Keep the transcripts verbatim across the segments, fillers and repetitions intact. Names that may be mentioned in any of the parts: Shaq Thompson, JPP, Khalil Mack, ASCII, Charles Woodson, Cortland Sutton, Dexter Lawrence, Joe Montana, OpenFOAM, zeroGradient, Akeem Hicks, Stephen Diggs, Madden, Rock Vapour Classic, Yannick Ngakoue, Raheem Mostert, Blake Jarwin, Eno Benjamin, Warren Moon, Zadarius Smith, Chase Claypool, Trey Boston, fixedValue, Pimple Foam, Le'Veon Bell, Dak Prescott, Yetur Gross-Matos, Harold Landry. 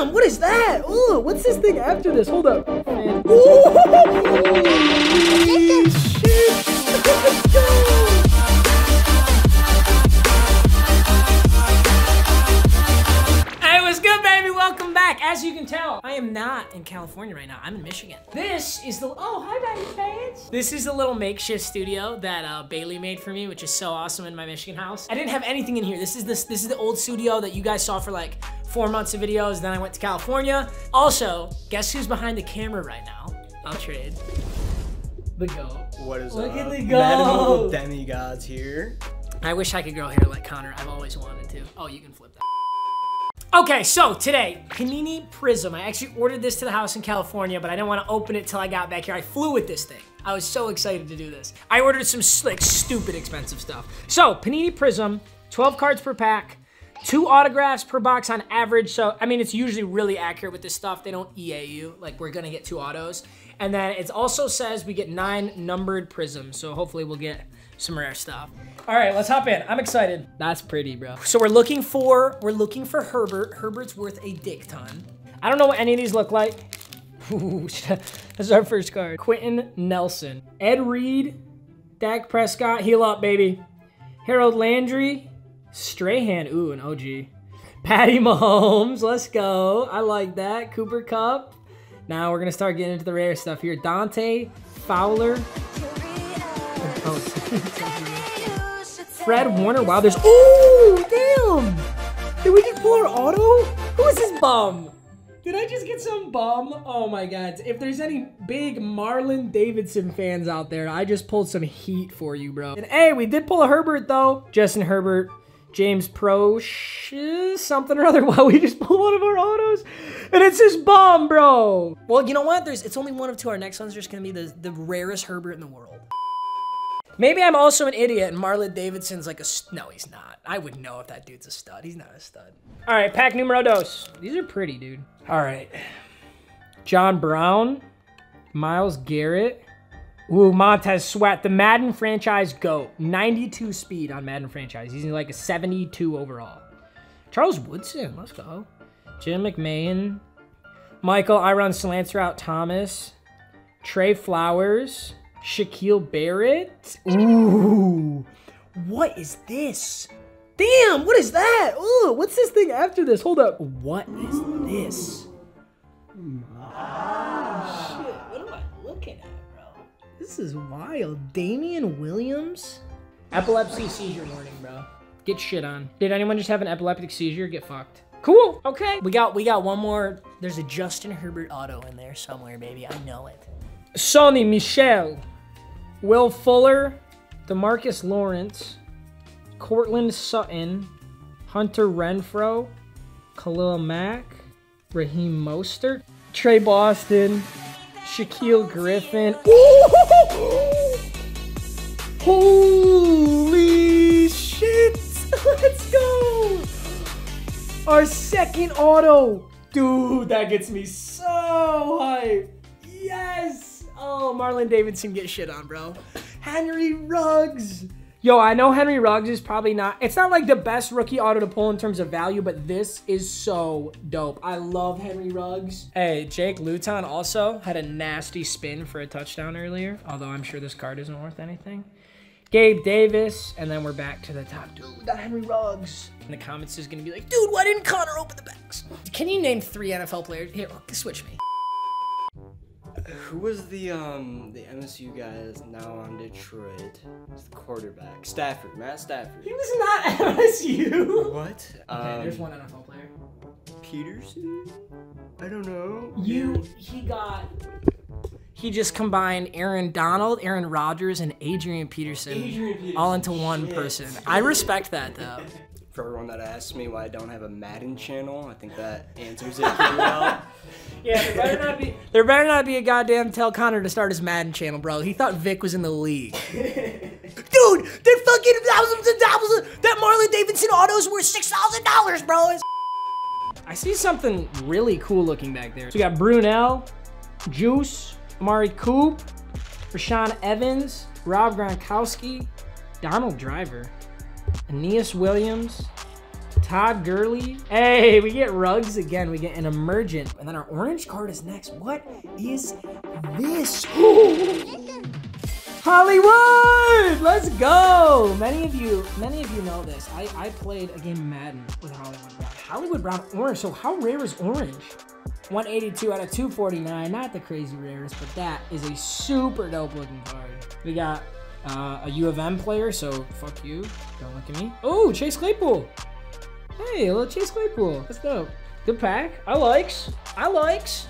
Damn, what is that? Ooh, what's this thing after this? Hold up. Holy shit. Let's go. Welcome back. As you can tell, I am not in California right now. I'm in Michigan. This is the... Oh, hi, Batty fans. This is the little makeshift studio that uh, Bailey made for me, which is so awesome in my Michigan house. I didn't have anything in here. This is this. This is the old studio that you guys saw for like four months of videos. Then I went to California. Also, guess who's behind the camera right now? I'll trade. The goat. What is Look up? Look at the goat. Madam demigods here. I wish I could grow hair like Connor. I've always wanted to. Oh, you can flip that. Okay, so today, Panini Prism. I actually ordered this to the house in California, but I didn't want to open it till I got back here. I flew with this thing. I was so excited to do this. I ordered some like stupid expensive stuff. So, Panini Prism, twelve cards per pack, two autographs per box on average. So, I mean, it's usually really accurate with this stuff. They don't E A you. Like, we're going to get two autos. And then it also says we get nine numbered prisms. So, hopefully we'll get some rare stuff. All right, let's hop in. I'm excited. That's pretty, bro. So we're looking for, we're looking for Herbert. Herbert's worth a dick ton. I don't know what any of these look like. Ooh, this is our first card. Quentin Nelson. Ed Reed. Dak Prescott. Heal up, baby. Harold Landry. Strahan. Ooh, an O G. Patty Mahomes. Let's go. I like that. Cooper Cup. Now we're going to start getting into the rare stuff here. Dante Fowler. Oh, Fred Warner. Wow, there's... Ooh, damn! Did we just pull our auto? Who is this bum? Did I just get some bum? Oh my God. If there's any big Marlon Davidson fans out there, I just pulled some heat for you, bro. And hey, we did pull a Herbert, though. Justin Herbert, James Prosh, something or other. Wow, we just pulled one of our autos. And it's this bum, bro. Well, you know what? There's. It's only one of two. Our next one's just going to be the, the rarest Herbert in the world. Maybe I'm also an idiot and Marlon Davidson's like a... No, he's not. I would know if that dude's a stud. He's not a stud. All right, pack numero dos. These are pretty, dude. All right. John Brown. Miles Garrett. Ooh, Montez Sweat. The Madden franchise GOAT. ninety-two speed on Madden franchise. He's like a seventy-two overall. Charles Woodson. Let's go. Jim McMahon. Michael, I run Slants Route Thomas. Trey Flowers. Shaquille Barrett. Ooh, what is this? Damn, what is that? Ooh, what's this thing after this? Hold up. What is this? Ah, shit, what am I looking at, bro? This is wild. Damian Williams? Epilepsy seizure warning, bro. Get shit on. Did anyone just have an epileptic seizure? Get fucked. Cool, okay. We got, we got one more. There's a Justin Herbert auto in there somewhere, baby. I know it. Sonny Michel. Will Fuller, DeMarcus Lawrence, Cortland Sutton, Hunter Renfro, Khalil Mack, Raheem Mostert, Trey Boston, Shaquille Griffin. Ooh! Holy shit! Let's go! Our second auto! Dude, that gets me so hyped! Yes! Oh, Marlon Davidson, get shit on, bro. Henry Ruggs. Yo, I know Henry Ruggs is probably not, it's not like the best rookie auto to pull in terms of value, but this is so dope. I love Henry Ruggs. Hey, Jake Luton also had a nasty spin for a touchdown earlier, although I'm sure this card isn't worth anything. Gabe Davis, and then we're back to the top. Dude, that Henry Ruggs. In the comments is gonna be like, dude, why didn't Connor open the backs? Can you name three N F L players? Here, switch me. Who was the um the M S U guy that's now on Detroit? It's the quarterback. Stafford, Matt Stafford. He was not M S U. What? Okay, um, there's one N F L player. Peterson? I don't know. You he got He just combined Aaron Donald, Aaron Rodgers, and Adrian Peterson, Adrian Peterson. all into one Shit. person. I respect that though. For everyone that asks me why I don't have a Madden channel, I think that answers it pretty well. Yeah, there better not be there better not be a goddamn tell Connor to start his Madden channel, bro. He thought Vic was in the league. Dude, they're fucking thousands and thousands. That Marlon Davidson auto's worth six thousand dollars, bro. It's I see something really cool looking back there. So we got Brunel, Juice, Amari Coop, Rashawn Evans, Rob Gronkowski, Donald Driver, Aeneas Williams, Todd Gurley. Hey, we get Ruggs again. We get an emergent. And then our orange card is next. What is this? Ooh. Hollywood! Let's go! Many of you, many of you know this. I, I played a game of Madden with Hollywood Brown. Hollywood Brown orange, so how rare is orange? one eighty-two out of two forty-nine, not the crazy rarest, but that is a super dope looking card. We got uh, a U of M player, so fuck you, don't look at me. Oh, Chase Claypool! Hey, a little Chase Claypool, that's dope. Good pack, I likes, I likes.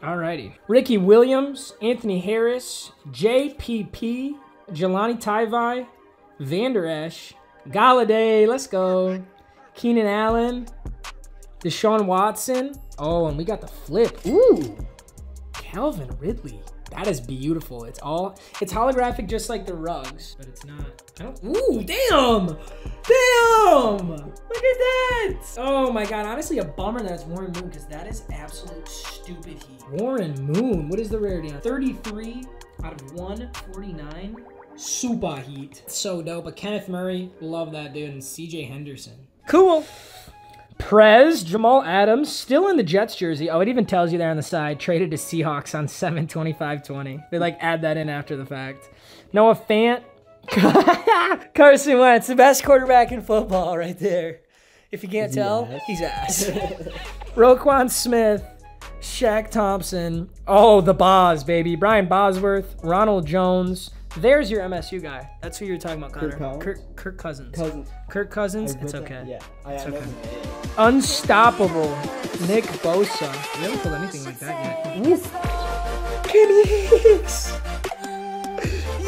Alrighty. Ricky Williams, Anthony Harris, J P P, Jelani Tavai, Vander Esch, Galladay, let's go, Keenan Allen, Deshaun Watson. Oh, and we got the flip. Ooh, Calvin Ridley. That is beautiful. It's all, it's holographic just like the Ruggs, but it's not. I don't, ooh, damn! Damn! Look at that! Oh my god, honestly a bummer that it's Warren Moon because that is absolute stupid heat. Warren Moon, what is the rarity on? thirty-three out of one forty-nine. Super heat. So dope, but Kenneth Murray, love that dude, and C J Henderson. Cool. Prez, Jamal Adams, still in the Jets jersey. Oh, it even tells you there on the side, traded to Seahawks on seven twenty-five twenty. They like add that in after the fact. Noah Fant. Carson Wentz, the best quarterback in football right there. If you can't tell, yes. He's ass. Roquan Smith, Shaq Thompson. Oh, the Boz, baby. Brian Bosworth, Ronald Jones. There's your M S U guy. That's who you're talking about, Connor. Kirk, Kirk, Kirk Cousins. Cousins. Kirk Cousins, it's okay. Yeah, I, it's I okay. Unstoppable Nick Bosa. We haven't pulled anything like that yet. Ooh. Kenny Hicks.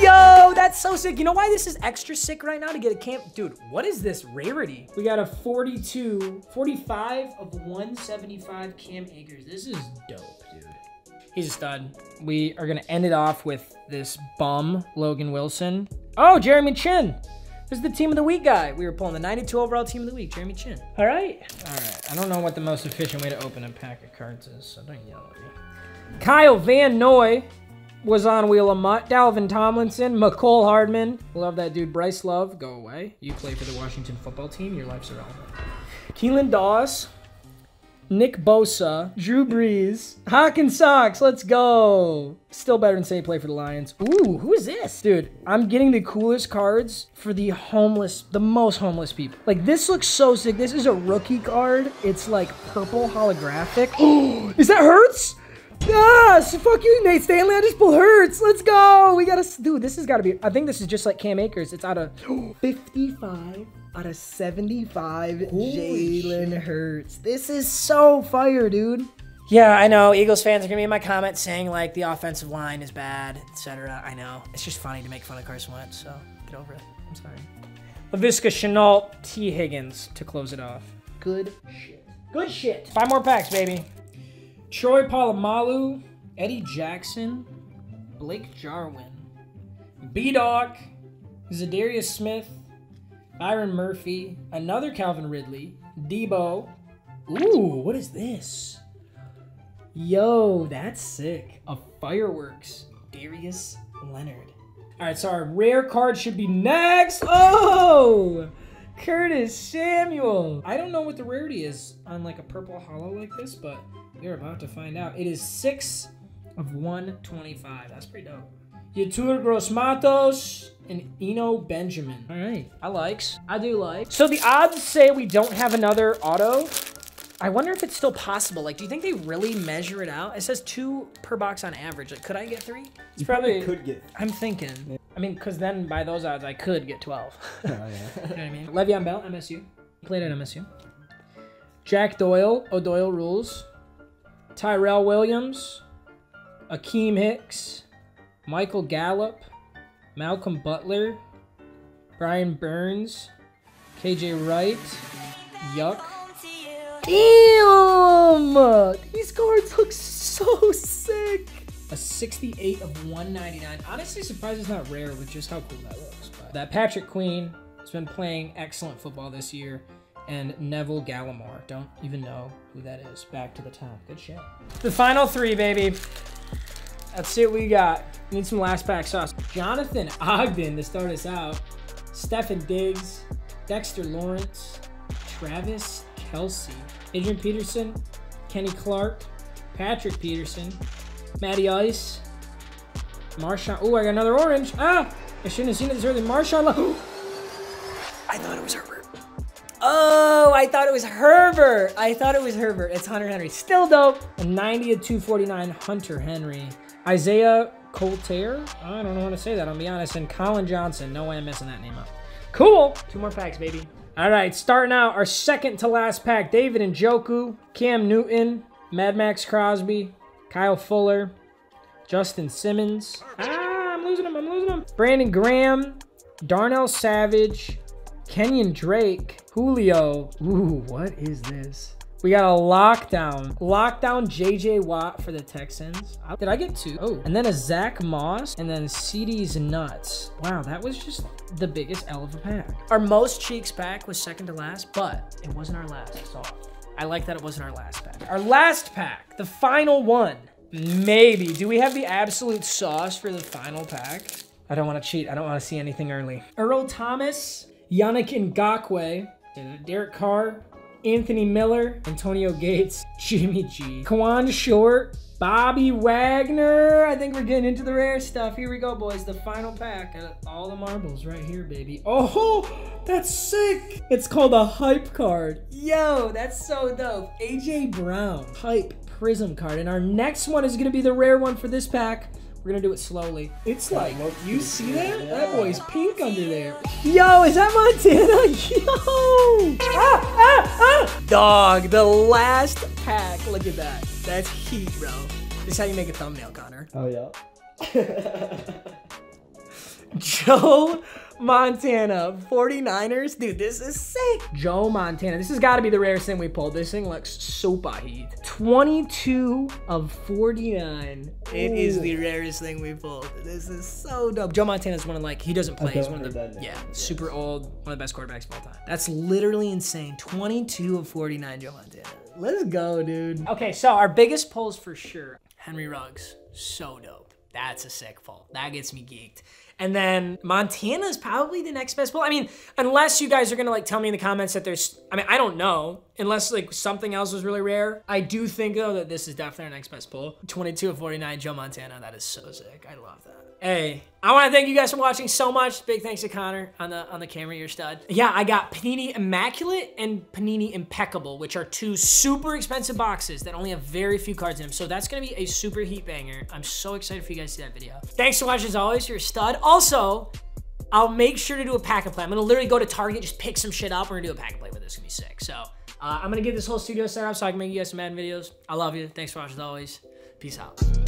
Yo, that's so sick. You know why this is extra sick right now to get a camp? Dude, what is this rarity? We got a forty-two, forty-five of one seventy-five Cam Akers. This is dope, dude. He's a stud. We are gonna end it off with this bum, Logan Wilson. Oh, Jeremy Chin. This is the team of the week guy. We were pulling the ninety-two overall team of the week, Jeremy Chin. All right. All right, I don't know what the most efficient way to open a pack of cards is, so don't yell at me. Kyle Van Noy was on Wheel of Mutt. Dalvin Tomlinson, McCole Hardman. Love that dude. Bryce Love, go away. You play for the Washington football team, your life's irrelevant. Keelan Dawes. Nick Bosa, Drew Brees, Hawkins Sox, let's go. Still better than say play for the Lions. Ooh, who is this? Dude, I'm getting the coolest cards for the homeless, the most homeless people. Like this looks so sick. This is a rookie card. It's like purple holographic. Oh, is that Hurts? Ah, fuck you, Nate Stanley. I just pulled Hurts. Let's go. We got to, dude, this has got to be, I think this is just like Cam Akers. It's out of fifty-five out of seventy-five Jalen Hurts. This is so fire, dude. Yeah, I know. Eagles fans are going to be in my comments saying like the offensive line is bad, et cetera. I know. It's just funny to make fun of Carson Wentz, so get over it. I'm sorry. Laviska Shenault, T. Higgins to close it off. Good shit. Good shit. Five more packs, baby. Troy Polamalu, Eddie Jackson, Blake Jarwin, B-Dawg, Zadarius Smith, Byron Murphy, another Calvin Ridley, Debo. Ooh, what is this? Yo, that's sick. A fireworks, Darius Leonard. All right, so our rare card should be next. Oh! Curtis Samuel. I don't know what the rarity is on like a purple hollow like this, but we're about to find out. It is six of one twenty-five. That's pretty dope. Yetur Gross-Matos and Eno Benjamin. All right. I likes. I do like. So the odds say we don't have another auto. I wonder if it's still possible. Like, do you think they really measure it out? It says two per box on average. Like, could I get three? It's probably, you probably could get. I'm thinking. Yeah. I mean, because then by those odds, I could get twelve. Oh, yeah. You know what I mean? Le'Veon Bell, M S U. Played at M S U. Jack Doyle, O'Doyle Rules. Tyrell Williams. Akeem Hicks. Michael Gallup. Malcolm Butler. Brian Burns. K J Wright. Yuck. Damn! These cards look so sick. A sixty-eight of one ninety-nine. Honestly, surprised it's not rare with just how cool that looks. But that Patrick Queen has been playing excellent football this year. And Neville Gallimore. Don't even know who that is. Back to the top. Good shit. The final three, baby. Let's see what we got. Need some last pack sauce. Jonathan Ogden to start us out. Stephen Diggs. Dexter Lawrence, Travis Kelce, Adrian Peterson, Kenny Clark, Patrick Peterson, Matty Ice, Marshawn. Oh, I got another orange. Ah, I shouldn't have seen it this early. Marshawn. Ooh. I thought it was Herbert. Oh, I thought it was Herbert. I thought it was Herbert. It's Hunter Henry. Still dope. A ninety of two forty-nine Hunter Henry. Isaiah Colter. I don't know how to say that, I'll be honest. And Colin Johnson. No way I'm messing that name up. Cool. Two more packs, baby. All right, starting out our second to last pack. David Njoku, Cam Newton, Mad Max Crosby, Kyle Fuller, Justin Simmons. Ah, I'm losing him. I'm losing him. Brandon Graham, Darnell Savage, Kenyon Drake, Julio. Ooh, what is this? We got a lockdown. Lockdown J J Watt for the Texans. Did I get two? Oh, and then a Zach Moss and then C D's nuts. Wow, that was just the biggest L of a pack. Our most cheeks pack was second to last, but it wasn't our last. So I like that it wasn't our last pack. Our last pack, the final one. Maybe. Do we have the absolute sauce for the final pack? I don't want to cheat. I don't want to see anything early. Earl Thomas, Yannick Ngakoue, Derek Carr, Anthony Miller, Antonio Gates, Jimmy G, Kwan Short, Bobby Wagner. I think we're getting into the rare stuff. Here we go, boys. The final pack. All the marbles right here, baby. Oh, that's sick. It's called a hype card. Yo, that's so dope. A J Brown, hype prism card. And our next one is going to be the rare one for this pack. We're going to do it slowly. It's like, you see that? Yeah. That boy's pink under there. Yo, is that Montana? Yo! Ah, ah, ah! Dog, the last pack. Look at that. That's heat, bro. This is how you make a thumbnail, Connor. Oh, yeah. Joe Montana, 49ers. Dude, this is sick. Joe Montana. This has got to be the rarest thing we pulled. This thing looks super heat. twenty-two of forty-nine. Ooh. It is the rarest thing we pulled. This is so dope. Joe Montana is one of, like, he doesn't play. He's one of the, yeah, super old, one of the best quarterbacks of all time. That's literally insane. twenty-two of forty-nine, Joe Montana. Let's go, dude. Okay, so our biggest pulls for sure. Henry Ruggs, so dope. That's a sick pull. That gets me geeked. And then Montana is probably the next best pull. I mean, unless you guys are going to, like, tell me in the comments that there's, I mean, I don't know. Unless, like, something else was really rare. I do think, though, that this is definitely our next best pull. twenty-two of forty-nine, Joe Montana. That is so sick. I love that. Hey, I want to thank you guys for watching so much. Big thanks to Connor on the on the camera, your stud. Yeah, I got Panini Immaculate and Panini Impeccable, which are two super expensive boxes that only have very few cards in them. So that's going to be a super heat banger. I'm so excited for you guys to see that video. Thanks so much, as always. You're a stud. Also, I'll make sure to do a pack and play. I'm going to literally go to Target, just pick some shit up. We're going to do a pack and play with this. It's going to be sick. So uh, I'm going to get this whole studio set up so I can make you guys some Madden videos. I love you. Thanks for watching, as always. Peace out.